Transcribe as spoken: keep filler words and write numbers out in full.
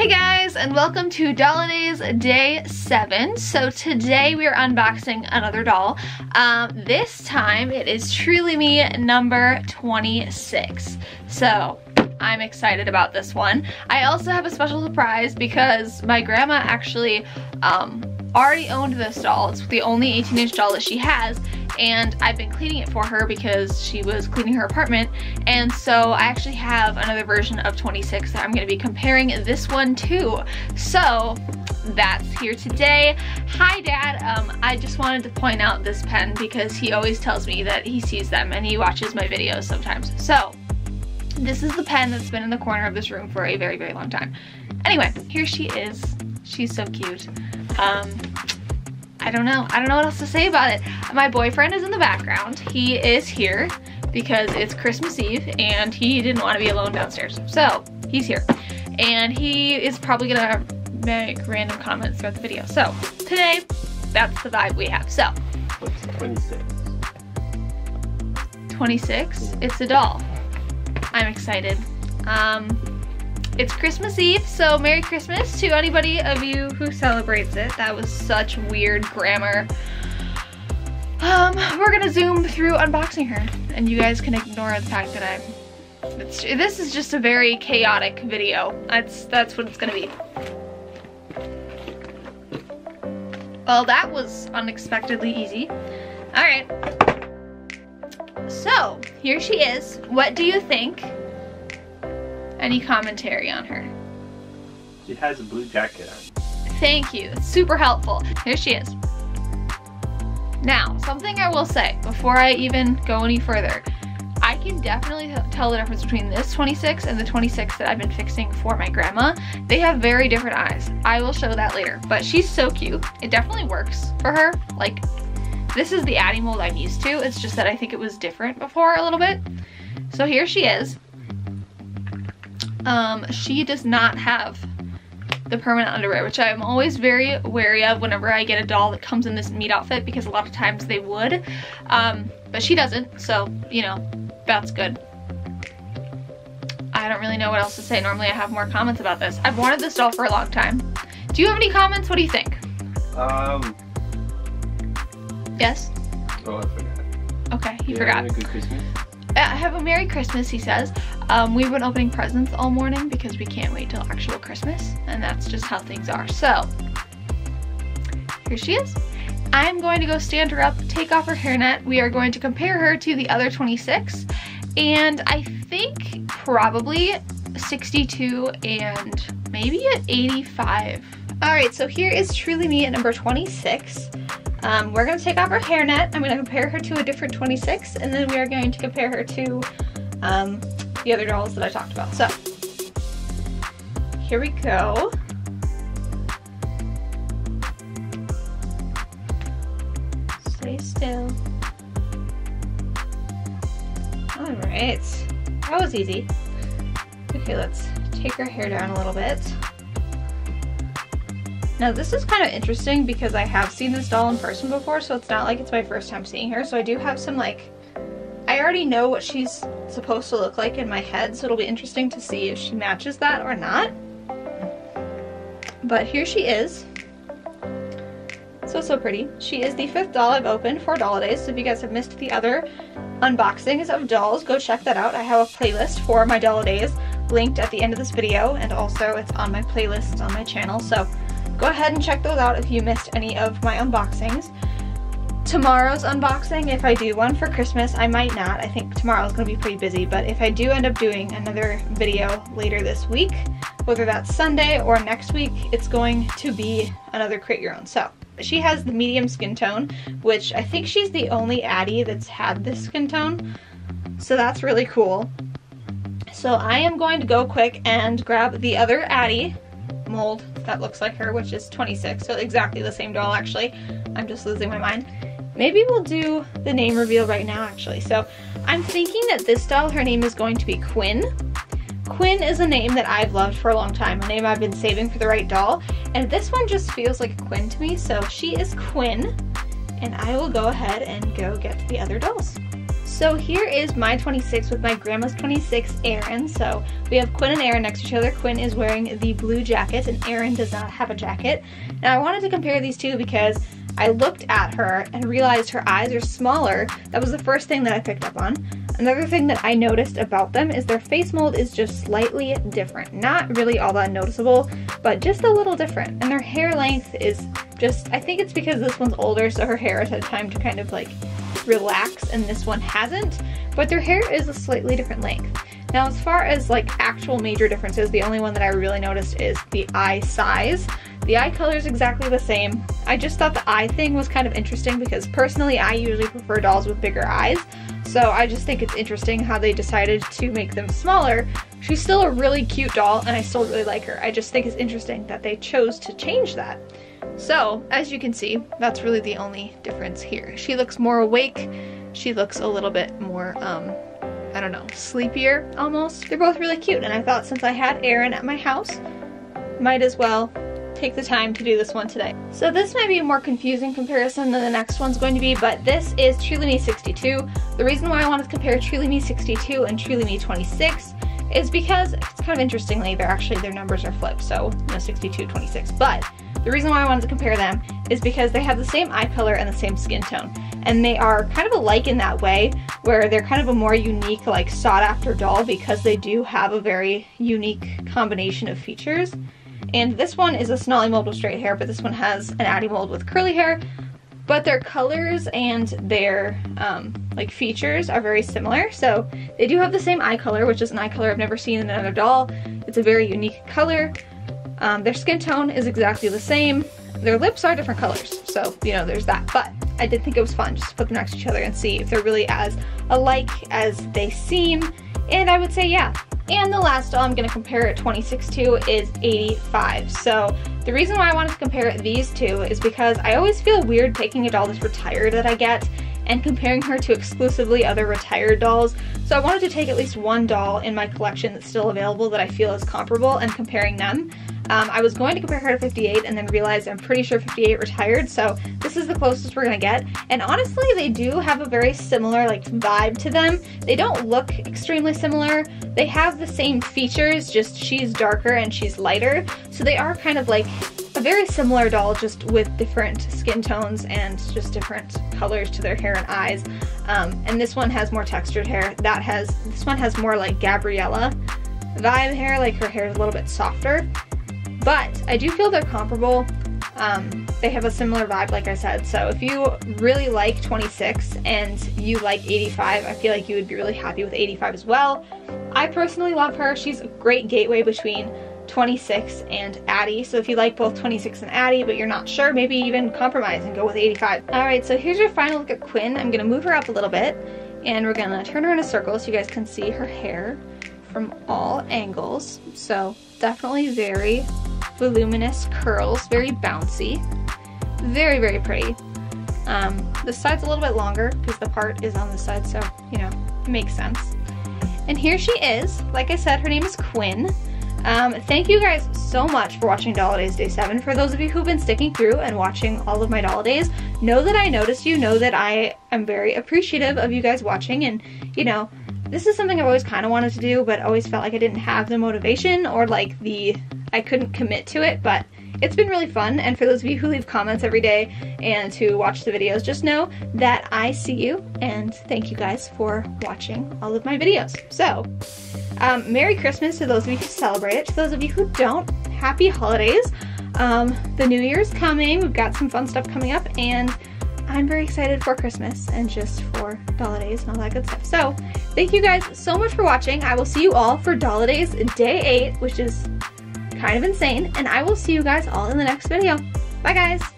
Hey guys, and welcome to Dolladays Day seven. So today we are unboxing another doll. Um, this time it is Truly Me number twenty-six. So I'm excited about this one. I also have a special surprise because my grandma actually um, already owned this doll. It's the only eighteen inch doll that she has. And I've been cleaning it for her because she was cleaning her apartment, and so I actually have another version of twenty-six that I'm going to be comparing this one to. So that's here today. Hi Dad, um, I just wanted to point out this pen because he always tells me that he sees them and he watches my videos sometimes. So this is the pen that's been in the corner of this room for a very very long time. Anyway, here she is. She's so cute. Um, I don't know. I don't know what else to say about it. My boyfriend is in the background. He is here because it's Christmas Eve and he didn't want to be alone downstairs. So he's here. And he is probably gonna make random comments throughout the video. So today, that's the vibe we have. So what's twenty-six? twenty-six? It's a doll. I'm excited. Um It's Christmas Eve, so Merry Christmas to anybody of you who celebrates it. That was such weird grammar. Um, we're gonna zoom through unboxing her, and you guys can ignore the fact that I'm... It's, this is just a very chaotic video. That's, that's what it's gonna be. Well, that was unexpectedly easy. Alright. So, here she is. What do you think? Any commentary on her? She has a blue jacket on. Thank you, it's super helpful. Here she is. Now, something I will say before I even go any further. I can definitely tell the difference between this twenty-six and the twenty-six that I've been fixing for my grandma. They have very different eyes. I will show that later, but she's so cute. It definitely works for her. Like, this is the Addy mold I'm used to. It's just that I think it was different before a little bit. So here she is. Um, she does not have the permanent underwear, which I'm always very wary of whenever I get a doll that comes in this meat outfit, because a lot of times they would, um, but she doesn't, so, you know, that's good. I don't really know what else to say. Normally I have more comments about this. I've wanted this doll for a long time. Do you have any comments? What do you think? Um. Yes? Oh, I forgot. Okay, you yeah, forgot. Have a good Christmas. I have a Merry Christmas, he says. Um, we've been opening presents all morning because we can't wait till actual Christmas, and that's just how things are. So, here she is. I'm going to go stand her up, take off her hairnet. We are going to compare her to the other twenty-six, and I think probably sixty-two and maybe at eighty-five. Alright, so here is Truly Me at number twenty-six. Um, we're going to take off her hairnet. I'm going to compare her to a different twenty-six, and then we are going to compare her to um, the other dolls that I talked about. So, here we go. Stay still. Alright, that was easy. Okay, let's take her hair down a little bit. Now this is kind of interesting because I have seen this doll in person before, so it's not like it's my first time seeing her. So I do have some, like, I already know what she's supposed to look like in my head, so it'll be interesting to see if she matches that or not. But here she is. So, so pretty. She is the fifth doll I've opened for Dolladays, so if you guys have missed the other unboxings of dolls, go check that out. I have a playlist for my Dolladays linked at the end of this video, and also it's on my playlist on my channel, so go ahead and check those out if you missed any of my unboxings. Tomorrow's unboxing, if I do one for Christmas, I might not. I think tomorrow's gonna be pretty busy, but if I do end up doing another video later this week, whether that's Sunday or next week, it's going to be another Create Your Own. So she has the medium skin tone, which I think she's the only Addy that's had this skin tone, so that's really cool. So I am going to go quick and grab the other Addy mold that looks like her, which is twenty-six, so exactly the same doll. Actually, I'm just losing my mind. Maybe we'll do the name reveal right now, actually. So I'm thinking that this doll, her name is going to be Quinn. Quinn is a name that I've loved for a long time, a name I've been saving for the right doll, and this one just feels like Quinn to me, so she is Quinn, and I will go ahead and go get the other dolls. So here is my twenty-six with my grandma's twenty-six, Erin. So we have Quinn and Erin next to each other. Quinn is wearing the blue jacket and Erin does not have a jacket. Now I wanted to compare these two because I looked at her and realized her eyes are smaller. That was the first thing that I picked up on. Another thing that I noticed about them is their face mold is just slightly different. Not really all that noticeable, but just a little different. And their hair length is just, I think it's because this one's older, so her hair has had time to kind of like relax and this one hasn't, but their hair is a slightly different length. Now as far as like actual major differences, the only one that I really noticed is the eye size. The eye color is exactly the same. I just thought the eye thing was kind of interesting because personally I usually prefer dolls with bigger eyes, so I just think it's interesting how they decided to make them smaller. She's still a really cute doll and I still really like her. I just think it's interesting that they chose to change that. So, as you can see, that's really the only difference here. She looks more awake. She looks a little bit more, um, I don't know, sleepier almost. They're both really cute, and I thought since I had Erin at my house, might as well take the time to do this one today. So this might be a more confusing comparison than the next one's going to be, but this is Truly Me sixty-two. The reason why I wanted to compare Truly Me sixty-two and Truly Me twenty-six is because, kind of interestingly, they're actually, their numbers are flipped, so, you know, sixty-two, twenty-six, but the reason why I wanted to compare them is because they have the same eye color and the same skin tone, and they are kind of alike in that way, where they're kind of a more unique, like, sought-after doll because they do have a very unique combination of features. And this one is a Snolly mold with straight hair, but this one has an Addy mold with curly hair, but their colors and their, um, like, features are very similar. So they do have the same eye color, which is an eye color I've never seen in another doll. It's a very unique color. Um, their skin tone is exactly the same. Their lips are different colors, so, you know, there's that. But I did think it was fun just to put them next to each other and see if they're really as alike as they seem, and I would say yeah. And the last doll I'm going to compare it twenty-six to is eighty-five. So the reason why I wanted to compare these two is because I always feel weird taking a doll that's retired that I get and comparing her to exclusively other retired dolls. So I wanted to take at least one doll in my collection that's still available that I feel is comparable and comparing them. Um, I was going to compare her to fifty-eight and then realized I'm pretty sure fifty-eight retired, so this is the closest we're gonna get. And honestly, they do have a very similar like vibe to them. They don't look extremely similar. They have the same features, just she's darker and she's lighter. So they are kind of like a very similar doll, just with different skin tones and just different colors to their hair and eyes. Um, and this one has more textured hair. That has, this one has more like Gabriella vibe hair, like her hair is a little bit softer. But I do feel they're comparable. Um, they have a similar vibe, like I said. So if you really like twenty-six and you like eighty-five, I feel like you would be really happy with eighty-five as well. I personally love her. She's a great gateway between twenty-six and Addy. So if you like both twenty-six and Addy, but you're not sure, maybe even compromise and go with eighty-five. All right, so here's your final look at Quinn. I'm gonna move her up a little bit and we're gonna turn her in a circle so you guys can see her hair from all angles. So definitely very voluminous curls, very bouncy, very, very pretty. Um, this side's a little bit longer because the part is on this side, so, you know, it makes sense. And here she is. Like I said, her name is Quinn. Um, thank you guys so much for watching Dolladays Day seven. For those of you who've been sticking through and watching all of my Dolladays, know that I noticed you, know that I am very appreciative of you guys watching, and, you know, this is something I've always kind of wanted to do, but always felt like I didn't have the motivation or like the, I couldn't commit to it, but it's been really fun. And for those of you who leave comments every day and who watch the videos, just know that I see you and thank you guys for watching all of my videos. So, um, Merry Christmas to those of you who celebrate it. To those of you who don't, happy holidays. Um, the new year's coming, we've got some fun stuff coming up, and I'm very excited for Christmas and just for Dolladays and all that good stuff. So thank you guys so much for watching. I will see you all for Dolladays Day eight, which is kind of insane. And I will see you guys all in the next video. Bye guys.